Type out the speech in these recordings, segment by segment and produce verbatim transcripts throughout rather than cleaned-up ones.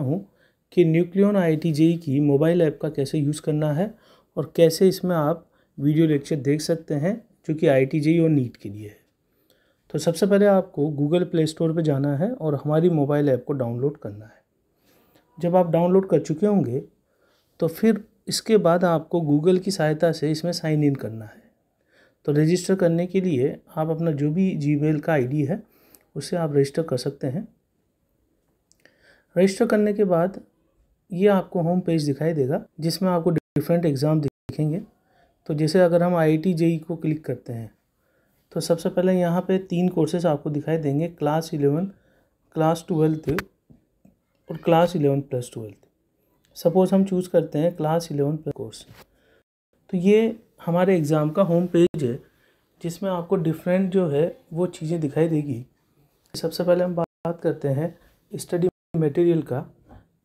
बताता हूँ कि न्यूक्लियोन आईआईटी जेईई की मोबाइल ऐप का कैसे यूज़ करना है और कैसे इसमें आप वीडियो लेक्चर देख सकते हैं जो कि आईआईटी जेईई और नीट के लिए है। तो सबसे पहले आपको गूगल प्ले स्टोर पर जाना है और हमारी मोबाइल ऐप को डाउनलोड करना है। जब आप डाउनलोड कर चुके होंगे तो फिर इसके बाद आपको गूगल की सहायता से इसमें साइन इन करना है। तो रजिस्टर करने के लिए आप अपना जो भी जीमेल का आईडी है उसे आप रजिस्टर कर सकते हैं। रजिस्टर करने के बाद ये आपको होम पेज दिखाई देगा जिसमें आपको डिफरेंट एग्ज़ाम दिखेंगे। तो जैसे अगर हम आईआईटी जेईई को क्लिक करते हैं तो सबसे पहले यहाँ पे तीन कोर्सेज आपको दिखाई देंगे, क्लास इलेवन, क्लास ट्वेल्थ और class eleven plus twelfth. Suppose हम चूज़ करते हैं क्लास इलेवन प्लस कोर्स। तो ये हमारे एग्ज़ाम का होम पेज है जिसमें आपको डिफरेंट जो है वो चीज़ें दिखाई देगी। सबसे पहले हम बात करते हैं स्टडी मटेरियल का।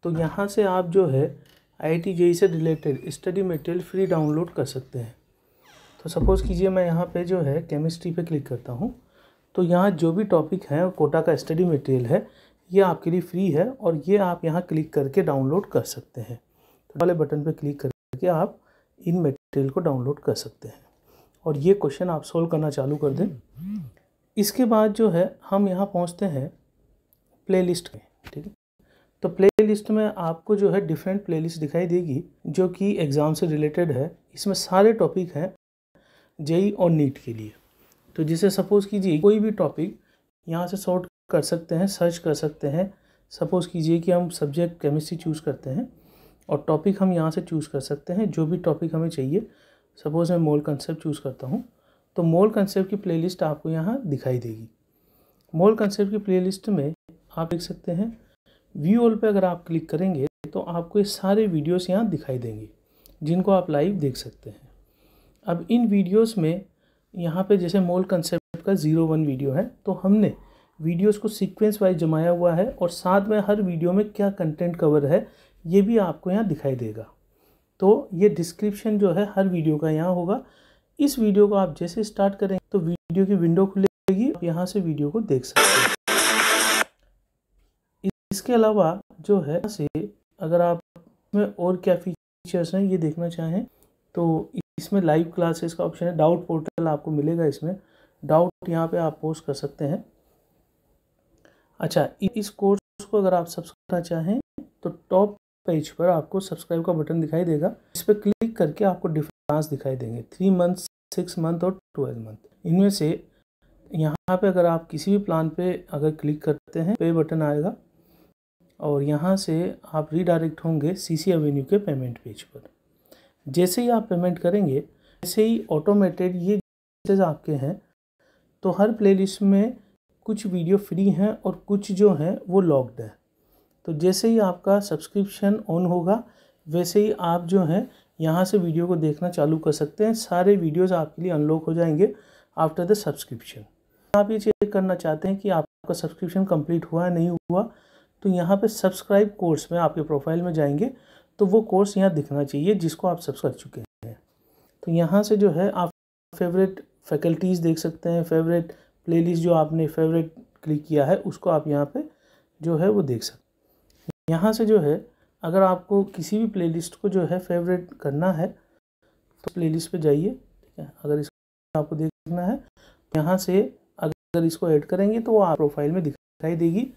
तो यहाँ से आप जो है आईआईटी जेईई से related study material free download कर सकते हैं। तो सपोज़ कीजिए मैं यहाँ पे जो है केमिस्ट्री पे क्लिक करता हूँ तो यहाँ जो भी टॉपिक है कोटा का स्टडी मटेरियल है ये आपके लिए फ्री है और ये आप यहाँ क्लिक करके डाउनलोड कर सकते हैं। तो वाले बटन पर क्लिक करके आप इन मटेरियल को डाउनलोड कर सकते हैं और ये क्वेश्चन आप सोल्व करना चालू कर दें। इसके बाद जो है हम यहाँ पहुँचते हैं प्लेलिस्ट में, ठीक है। तो प्लेलिस्ट में आपको जो है डिफरेंट प्लेलिस्ट दिखाई देगी जो कि एग्ज़ाम से रिलेटेड है। इसमें सारे टॉपिक हैं जेईई और नीट के लिए। तो जिसे सपोज़ कीजिए कोई भी टॉपिक यहाँ से सॉर्ट कर सकते हैं, सर्च कर सकते हैं। सपोज़ कीजिए कि हम सब्जेक्ट केमिस्ट्री चूज़ करते हैं और टॉपिक हम यहाँ से चूज़ कर सकते हैं जो भी टॉपिक हमें चाहिए। सपोज़ मैं मोल कन्सेप्ट चूज़ करता हूँ तो मोल कन्सेप्ट की प्लेलिस्ट आपको यहाँ दिखाई देगी। मोल कन्सेप्ट की प्लेलिस्ट में आप देख सकते हैं व्यू ऑल पे अगर आप क्लिक करेंगे तो आपको ये सारे वीडियोस यहाँ दिखाई देंगे जिनको आप लाइव देख सकते हैं। अब इन वीडियोस में यहाँ पे जैसे मोल कन्सेप्ट का ज़ीरो वन वीडियो है तो हमने वीडियोस को सीक्वेंस वाइज जमाया हुआ है और साथ में हर वीडियो में क्या कंटेंट कवर है ये भी आपको यहाँ दिखाई देगा। तो ये डिस्क्रिप्शन जो है हर वीडियो का यहाँ होगा। इस वीडियो को आप जैसे स्टार्ट करेंगे तो वीडियो की विंडो खुलेगी, आप यहाँ से वीडियो को देख सकते हैं। इसके अलावा जो है से अगर आप में और क्या फीचर्स हैं ये देखना चाहें तो इसमें लाइव क्लासेस का ऑप्शन है, डाउट पोर्टल आपको मिलेगा, इसमें डाउट यहाँ पे आप पोस्ट कर सकते हैं। अच्छा, इस कोर्स को अगर आप सब्सक्राइब करना चाहें तो टॉप पेज पर आपको सब्सक्राइब का बटन दिखाई देगा। इस पर क्लिक करके आपको डिफरेंस दिखाई देंगे, थ्री मंथ, सिक्स मंथ और ट्वेल्व मंथ। इनमें से यहाँ पर अगर आप किसी भी प्लान पर अगर क्लिक करते हैं पे बटन आएगा और यहाँ से आप रीडायरेक्ट होंगे सी सी एवेन्यू के पेमेंट पेज पर। जैसे ही आप पेमेंट करेंगे वैसे ही ऑटोमेटेड ये चीज़ आपके हैं। तो हर प्लेलिस्ट में कुछ वीडियो फ्री हैं और कुछ जो हैं वो लॉक्ड है। तो जैसे ही आपका सब्सक्रिप्शन ऑन होगा वैसे ही आप जो हैं यहाँ से वीडियो को देखना चालू कर सकते हैं। सारे वीडियोज़ आपके लिए अनलॉक हो जाएंगे आफ्टर द सब्सक्रिप्शन। आप ये चेक करना चाहते हैं कि आपका सब्सक्रिप्शन कम्प्लीट हुआ है नहीं हुआ तो यहाँ पे सब्सक्राइब कोर्स में आपके प्रोफाइल में जाएंगे तो वो कोर्स यहाँ दिखना चाहिए जिसको आप सब्सक्राइब कर चुके हैं। तो यहाँ से जो है आप फेवरेट फैकल्टीज़ देख सकते हैं, फेवरेट प्लेलिस्ट जो आपने फेवरेट क्लिक किया है उसको आप यहाँ पे जो है वो देख सकते हैं। यहाँ से जो है अगर आपको किसी भी प्लेलिस्ट को जो है फेवरेट करना है तो प्लेलिस्ट पे जाइए, ठीक है। अगर इसको आपको देखना है यहाँ से अगर इसको ऐड करेंगे तो वो आप प्रोफाइल में दिखाई देगी।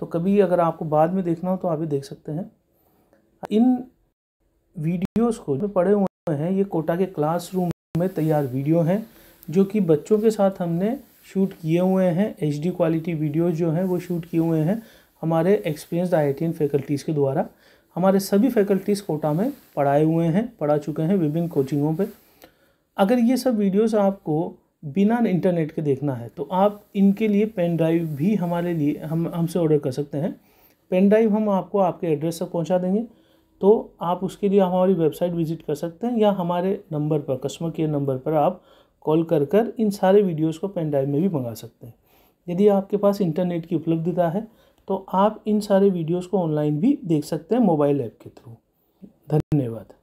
तो कभी अगर आपको बाद में देखना हो तो आप भी देख सकते हैं। इन वीडियोस को जो पढ़े हुए हैं ये कोटा के क्लासरूम में तैयार वीडियो हैं जो कि बच्चों के साथ हमने शूट किए हुए हैं। एच डी क्वालिटी वीडियोस जो हैं वो शूट किए हुए हैं हमारे एक्सपीरियंस्ड आईआईटीएन फैकल्टीज़ के द्वारा। हमारे सभी फैकल्टीज़ कोटा में पढ़ाए हुए हैं, पढ़ा चुके हैं विभिन्न कोचिंगों पर। अगर ये सब वीडियोज़ आपको बिना इंटरनेट के देखना है तो आप इनके लिए पेन ड्राइव भी हमारे लिए हम हमसे ऑर्डर कर सकते हैं। पेन ड्राइव हम आपको आपके एड्रेस तक पहुंचा देंगे। तो आप उसके लिए हमारी वेबसाइट विजिट कर सकते हैं या हमारे नंबर पर, कस्टमर केयर नंबर पर आप कॉल कर कर इन सारे वीडियोस को पेन ड्राइव में भी मंगा सकते हैं। यदि आपके पास इंटरनेट की उपलब्धता है तो आप इन सारे वीडियोज़ को ऑनलाइन भी देख सकते हैं मोबाइल ऐप के थ्रू। धन्यवाद।